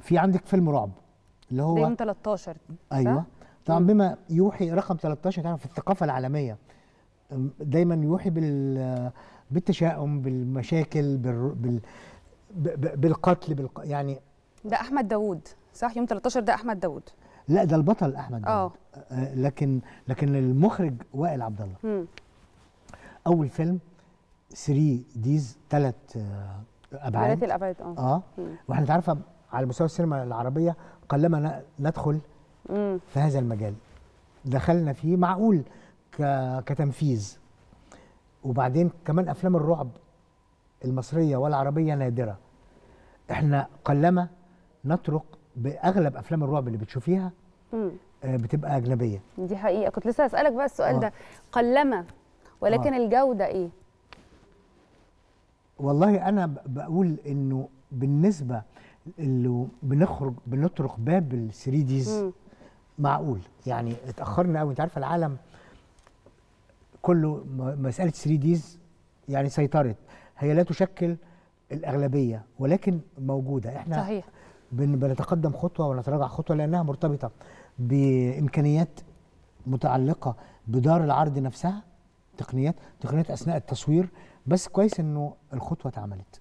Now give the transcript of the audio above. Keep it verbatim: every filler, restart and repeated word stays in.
في عندك فيلم رعب اللي هو يوم ثلاثة عشر. ايوه طبعا بما يوحي رقم ثلاثة عشر يعني في الثقافه العالميه دايما يوحي بال بالتشاؤم، بالمشاكل، بال... بال... بالقتل، بالق... يعني ده احمد داود صح؟ يوم ثلاثة عشر ده احمد داود؟ لا ده البطل احمد داود. اه لكن لكن المخرج وائل عبد الله. امم اول فيلم ثري ديز ثلاث ابعاد ثلاث الابعاد. اه اه واحنا انت عارفه على مستوى السينما العربيه قلما ندخل مم. في هذا المجال، دخلنا فيه معقول كتنفيذ، وبعدين كمان افلام الرعب المصريه والعربيه نادره. احنا قلما نطرق باغلب افلام الرعب اللي بتشوفيها مم. بتبقى اجنبيه. دي حقيقه، كنت لسه هسالك بقى السؤال آه. ده قلما، ولكن آه. الجوده ايه؟ والله انا بقول انه بالنسبه اللي بنخرج بنطرق باب ال ثري ديز معقول، يعني اتاخرنا قوي. انت عارفه العالم كله مساله ثري ديز يعني سيطرت، هي لا تشكل الاغلبيه ولكن موجوده. احنا صحيح بنتقدم خطوه ونتراجع خطوه لانها مرتبطه بامكانيات متعلقه بدار العرض نفسها، تقنيات تقنيات اثناء التصوير. بس كويس انه الخطوه اتعملت.